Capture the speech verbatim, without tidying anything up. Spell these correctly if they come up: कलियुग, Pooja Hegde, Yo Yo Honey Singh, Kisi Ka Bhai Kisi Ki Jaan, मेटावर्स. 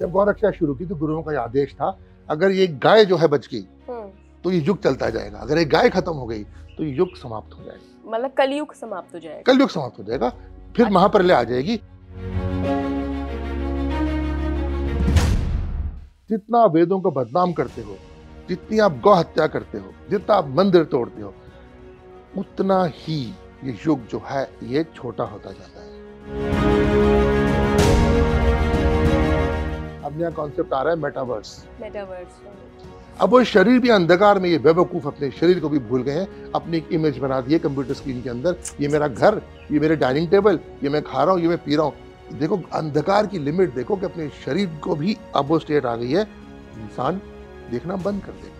जब गौरक्षा शुरू की तो गुरुओं का आदेश था अगर ये गाय जो है बच गई तो ये युग चलता जाएगा, अगर ये गाय खत्म हो गई तो ये युग समाप्त हो जाएगा, मतलब कलयुग समाप्त हो जाएगा, कलयुग समाप्त हो जाएगा, फिर महाप्रलय आ जाएगी। जितना वेदों को बदनाम करते हो, जितनी आप गौ हत्या करते हो, जितना आप मंदिर तोड़ते हो, उतना ही ये युग जो है ये छोटा होता जाता है। अब नया कॉन्सेप्ट आ रहा है मेटावर्स। मेटावर्स अब वो शरीर भी अंधकार में, ये बेवकूफ अपने शरीर को भी भूल गए हैं, अपनी एक इमेज बना दी है कंप्यूटर स्क्रीन के अंदर, ये मेरा घर, ये मेरे डाइनिंग टेबल, ये मैं खा रहा हूँ, ये मैं पी रहा हूँ। देखो अंधकार की लिमिट देखो कि अपने शरीर को भी अब वो स्टेट आ गई है, इंसान देखना बंद कर देगा।